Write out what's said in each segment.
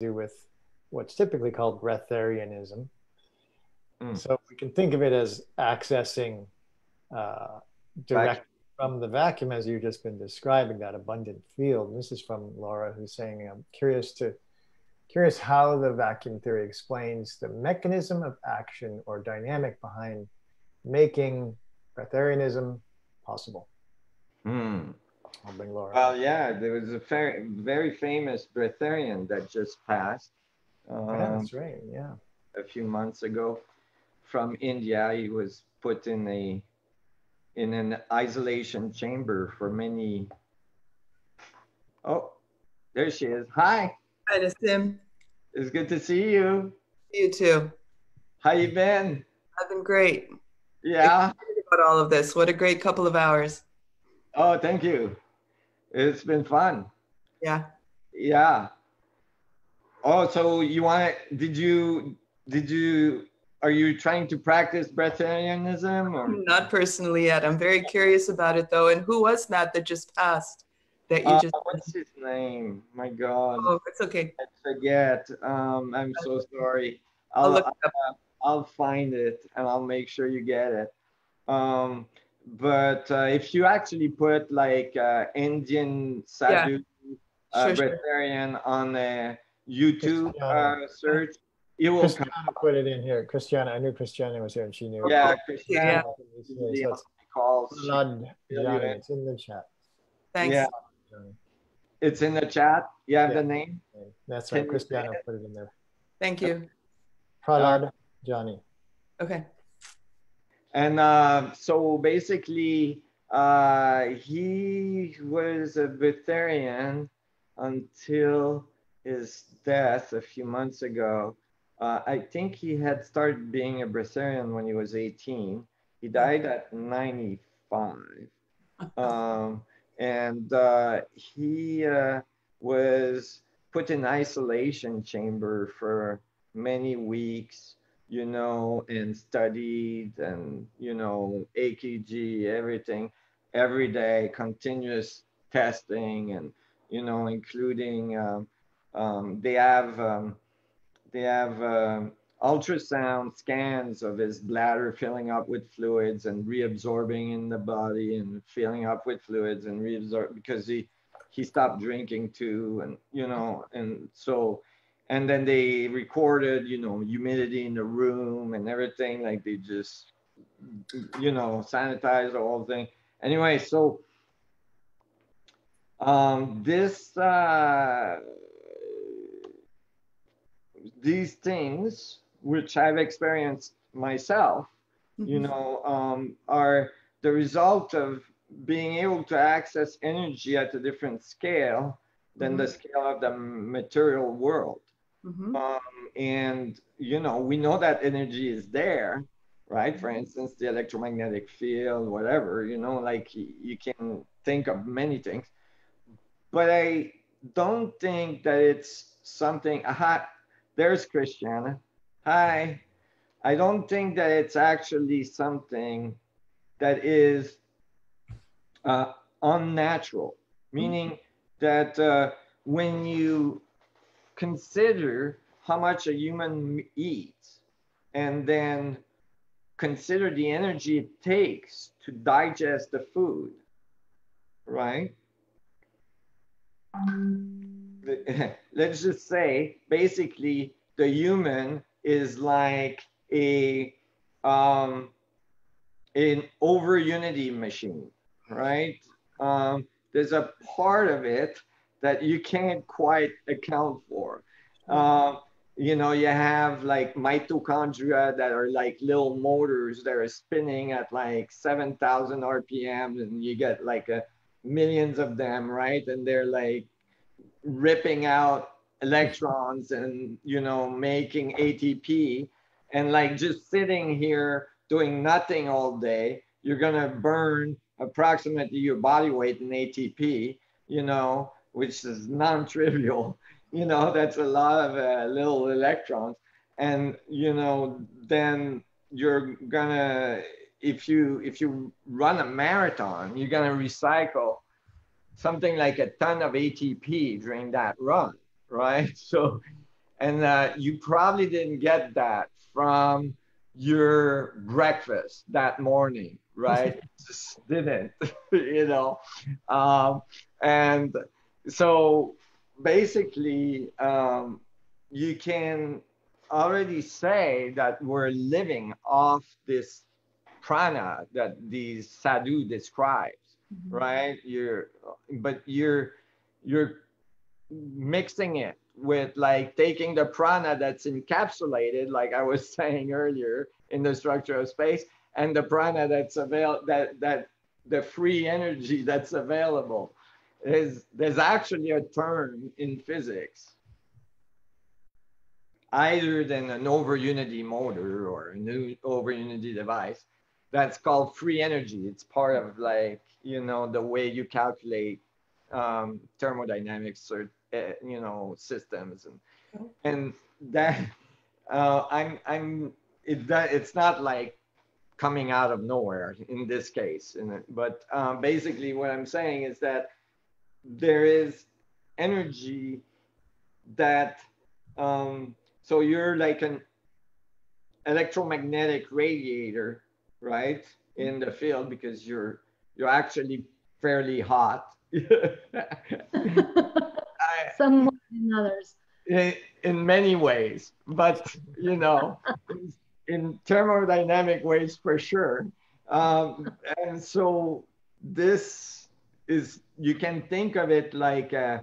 do with what's typically called breatharianism. So we can think of it as accessing direct from the vacuum, as you've just been describing, that abundant field. And this is from Laura, who's saying, I'm curious how the vacuum theory explains the mechanism of action or dynamic behind making breatharianism possible. I'll bring Laura. Well, yeah, there was a very famous breatharian that just passed. That's right, yeah. A few months ago, from India. He was put in an isolation chamber for many. Oh, there she is. Hi. Hi, Nassim. It's good to see you. You too. How you been? I've been great. Yeah. About all of this. What a great couple of hours. Oh, thank you. It's been fun. Yeah. Yeah. Oh, so you want to, are you trying to practice breatharianism? Or? Not personally yet. I'm very curious about it though. And who was that just passed? That you just. What's his name? My God. Oh, it's okay. I forget. I'm so sorry. I'll look it up. I'll find it and I'll make sure you get it. But if you actually put like Indian sadhu breatharian on a YouTube search, it will come. Put it in here. Christiana, I knew Christiana was here and she knew. Yeah, Christiana. Yeah. So it's in the chat. Thanks. Yeah. It's in the chat. You have the name? That's right. Christiana put it in there. Thank you. Prahlad Jani. Okay. And so basically, he was a breatharian until his death a few months ago. I think he had started being a breatharian when he was 18. He died at 95. He was put in isolation chamber for many weeks, you know, and studied and, you know, AKG, everything, every day, continuous testing and, you know, including they have ultrasound scans of his bladder filling up with fluids and reabsorbing in the body and filling up with fluids and reabsorb, because he stopped drinking too, and, you know, and so, and then they recorded, you know, humidity in the room and everything, like they just, you know, sanitized the whole thing. Anyway, so these things, which I've experienced myself, you know, are the result of being able to access energy at a different scale than the scale of the material world. And, you know, we know that energy is there, right? For instance, the electromagnetic field, whatever, you know, like you can think of many things, but I don't think that it's something, there's Christiana. Hi. I don't think that it's actually something that is unnatural, meaning that when you consider how much a human eats and then consider the energy it takes to digest the food, right? Let's just say, basically, the human is like an over-unity machine, right? There's a part of it that you can't quite account for. You know, you have like mitochondria that are like little motors that are spinning at like 7,000 RPM, and you get like millions of them, right? And they're like ripping out electrons and, you know, making ATP, and like just sitting here doing nothing all day, you're gonna burn approximately your body weight in ATP, you know, which is non-trivial, you know, that's a lot of little electrons. And, you know, then you're gonna, if you run a marathon, you're gonna recycle something like a ton of ATP during that run, right? So And you probably didn't get that from your breakfast that morning, right? Just didn't, you know? And so basically, you can already say that we're living off this prana that the sadhu describes, mm-hmm. right? But you're mixing it with like taking the prana that's encapsulated, like I was saying earlier, in the structure of space, and the prana that's available, that the free energy that's available. There's actually a term in physics, either than an over-unity motor or a new over-unity device, that's called free energy. It's part of like, you know, the way you calculate thermodynamics or, you know, systems. And that, it's not like coming out of nowhere in this case. But basically what I'm saying is that there is energy that, so you're like an electromagnetic radiator, right? In the field, because you're actually fairly hot. Some more than others. In many ways, but you know, in thermodynamic ways for sure. And so this is, you can think of it like a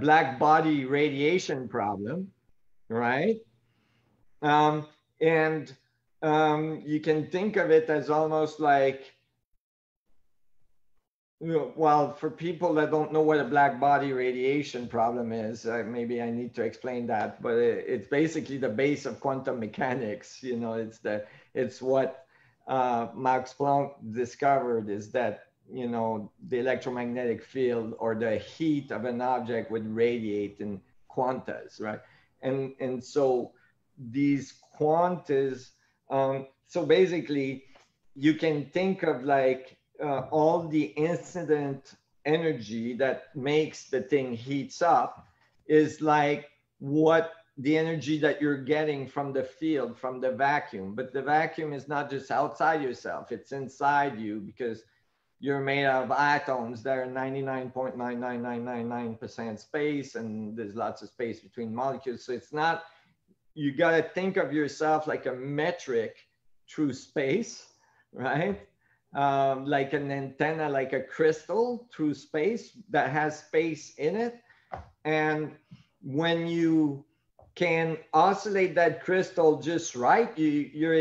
black body radiation problem, right? You can think of it as almost like, you know, well, for people that don't know what a black body radiation problem is, maybe I need to explain that, but it's basically the base of quantum mechanics. You know, it's what Max Planck discovered, is that, you know, the electromagnetic field or the heat of an object would radiate in quantas, right? And so these quantas, so basically you can think of like all the incident energy that makes the thing heats up is like what the energy that you're getting from the field, from the vacuum. But the vacuum is not just outside yourself, it's inside you, because you're made of atoms that are 99.99999% space, and there's lots of space between molecules. So it's not, you got to think of yourself like a metric through space, right? Like an antenna, like a crystal through space that has space in it. And when you can oscillate that crystal just right, you're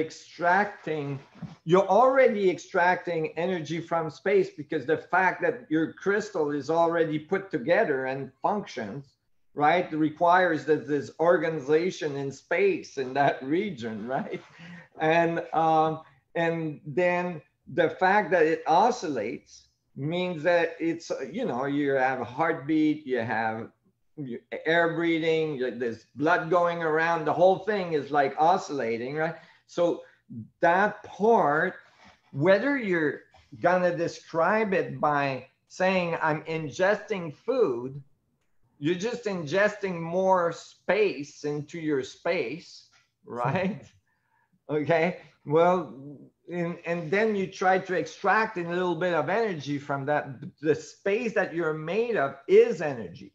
already extracting energy from space, because the fact that your crystal is already put together and functions, right, requires that there's organization in space in that region, right? And then the fact that it oscillates means that it's, you know, you have a heartbeat, you have air breathing, there's blood going around, the whole thing is like oscillating, right? So that part, whether you're gonna describe it by saying I'm ingesting food, you're just ingesting more space into your space, right? Okay, well, and then you try to extract a little bit of energy from that. The space that you're made of is energy,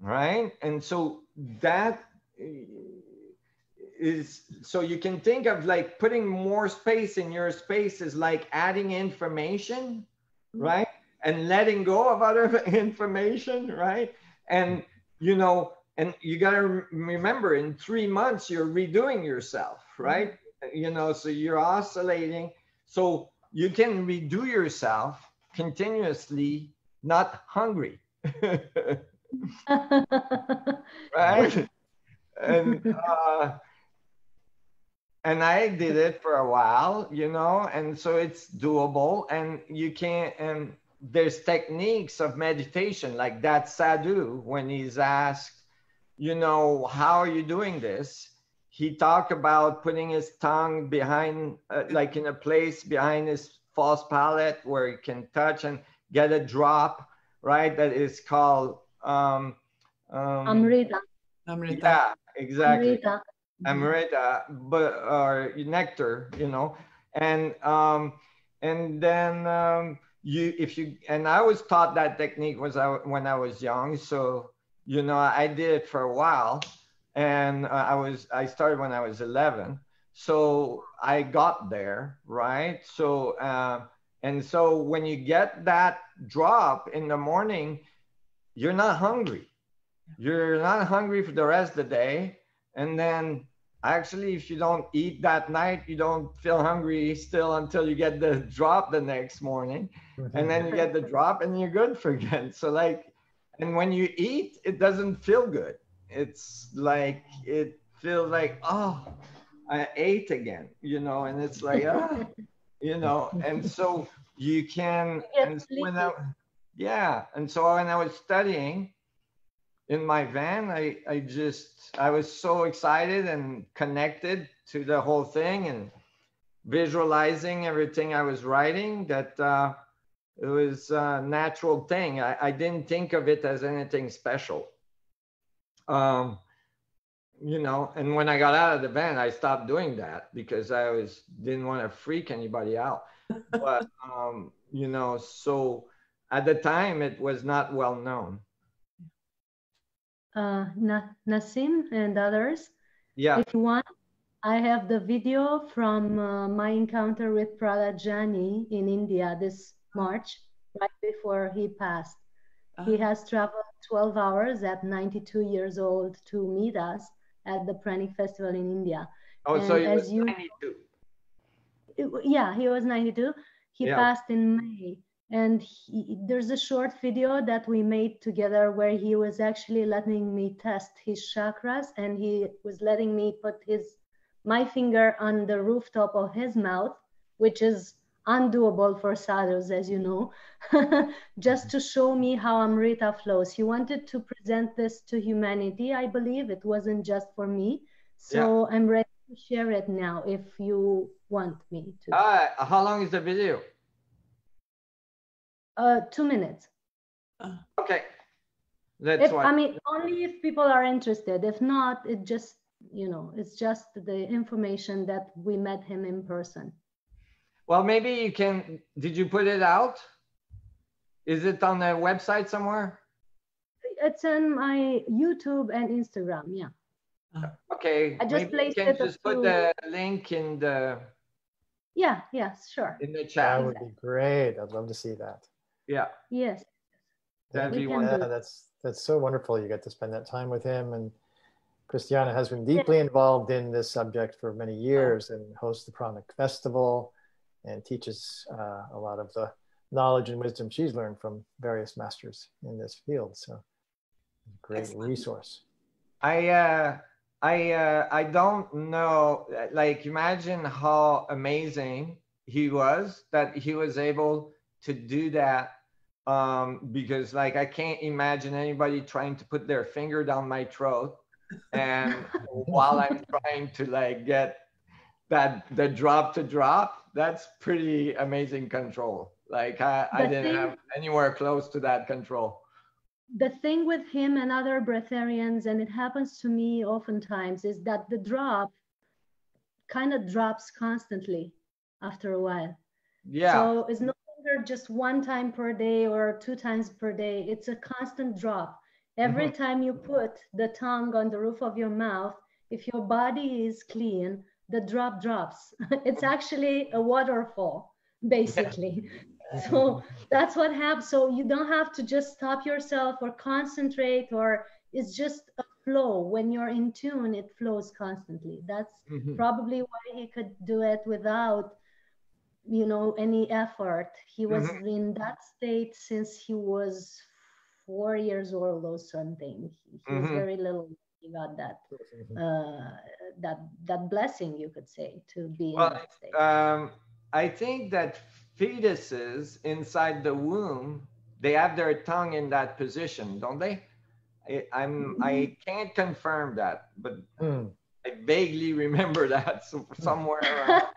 right? And so that is, so you can think of like putting more space in your space is like adding information, right? And letting go of other information, right? And, you know, and you gotta remember, in 3 months, you're redoing yourself, right? You know, so you're oscillating. So you can redo yourself continuously, not hungry. Right? And I did it for a while, you know, and so it's doable. And you can, and there's techniques of meditation, like that sadhu, when he's asked, you know, how are you doing this? He talked about putting his tongue behind, like in a place behind his false palate where he can touch and get a drop, right? That is called amrita. Amrita. Yeah, exactly. Amrita. Amrita, but nectar, you know, and then I was taught that technique was when I was young, so you know I did it for a while, and I started when I was 11, so I got there, right? So and so when you get that drop in the morning, you're not hungry. You're not hungry for the rest of the day, and then. Actually, if you don't eat that night, you don't feel hungry still until you get the drop the next morning. And then you get the drop and you're good for good. So like, and when you eat, it doesn't feel good. It's like, it feels like, oh, I ate again, you know, and it's like, ah, you know, and so you can, and when I, yeah. And so when I was studying, in my van, I was so excited and connected to the whole thing and visualizing everything I was writing that it was a natural thing. I didn't think of it as anything special. You know, and when I got out of the van, I stopped doing that because I didn't want to freak anybody out. But, you know, so at the time it was not well known. Nassim and others. Yeah. If you want, I have the video from my encounter with Prahlad Jani in India this March, right before he passed. He has traveled 12 hours at 92 years old to meet us at the Pranic Festival in India. Oh, and so he was 92. Yeah, he was 92. He passed in May. And there's a short video that we made together where he was actually letting me test his chakras, and he was letting me put my finger on the rooftop of his mouth, which is undoable for sadhus, as you know, just to show me how Amrita flows. He wanted to present this to humanity, I believe. It wasn't just for me. So I'm ready to share it now if you want me to. How long is the video? 2 minutes. Okay. I mean, only if people are interested. If not, it just, you know, it's just the information that we met him in person. Well, maybe you can, did you put it out? Is it on the website somewhere? It's on my YouTube and Instagram, yeah. Okay. I just placed it. You can just put the link in the... Yeah, yes, sure. In the chat. That would be great. I'd love to see that. Yeah. Yes. That'd be wonderful. Yeah, that's so wonderful. You got to spend that time with him, and Christiana has been deeply involved in this subject for many years and hosts the Pranic Festival and teaches a lot of the knowledge and wisdom she's learned from various masters in this field. So great resource. I don't know, like imagine how amazing he was that he was able to do that, because like I can't imagine anybody trying to put their finger down my throat and while I'm trying to like get the drop to drop. That's pretty amazing control. Like I didn't have anywhere close to that control. The thing with him and other breatharians, and it happens to me oftentimes, is that the drop kind of drops constantly after a while. Yeah. So it's no longer just one time per day or 2 times per day. It's a constant drop. Every time you put the tongue on the roof of your mouth, if your body is clean, the drop drops. It's actually a waterfall, basically. Yeah. So that's what happens. So you don't have to just stop yourself or concentrate, or it's just a flow. When you're in tune, it flows constantly. That's probably why he could do it without, you know, any effort. He was in that state since he was 4 years old or something. He was very little. He got that blessing, you could say, to be in that state. I think that fetuses inside the womb, they have their tongue in that position, don't they? I can't confirm that, but I vaguely remember that somewhere around.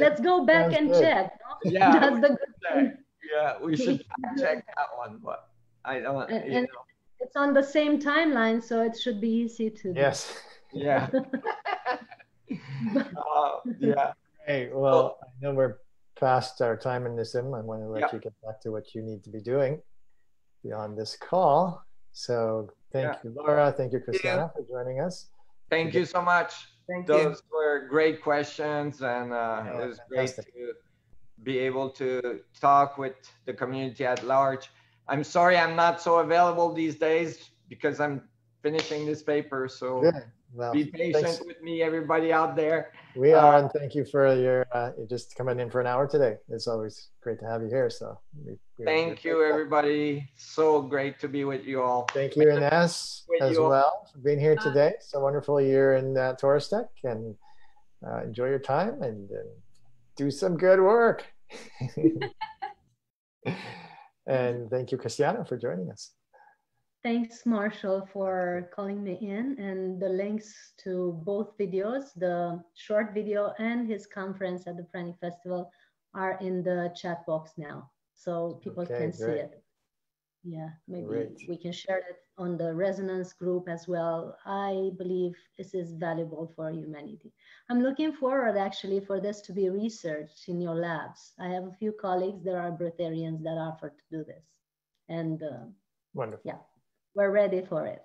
Let's go back and check. No? Yeah, that's the good thing. Yeah, we should check that one, but I don't. And, you know. It's on the same timeline, so it should be easy to do. Yes. Yeah. Yeah. Hey, well, I know we're past our time in this. I want to let you get back to what you need to be doing beyond this call. So thank you, Laura. Thank you, Christiana, for joining us. Thank you so much. Thank Those were great questions, and it was fantastic. Great to be able to talk with the community at large. I'm sorry I'm not so available these days because I'm finishing this paper. So well, be patient with me, everybody out there. We are, and thank you for your just coming in for an hour today. It's always great to have you here. So we thank you, everybody. So great to be with you all. Thank you, Ines, as well, for being here today. It's a wonderful year in Taurus Tech, and enjoy your time and do some good work. And thank you, Christiana, for joining us. Thanks, Marshall, for calling me in, and the links to both videos, the short video and his conference at the Pranic Festival, are in the chat box now, so people can see it. Yeah, maybe we can share it on the Resonance group as well. I believe this is valuable for humanity. I'm looking forward, actually, for this to be researched in your labs. I have a few colleagues that are breatharians that offer to do this, and wonderful. Yeah. We're ready for it.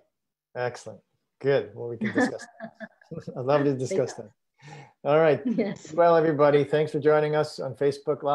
Excellent. Good. Well, we can discuss that. I'd love to discuss that. All right. Yes. Well, everybody, thanks for joining us on Facebook Live.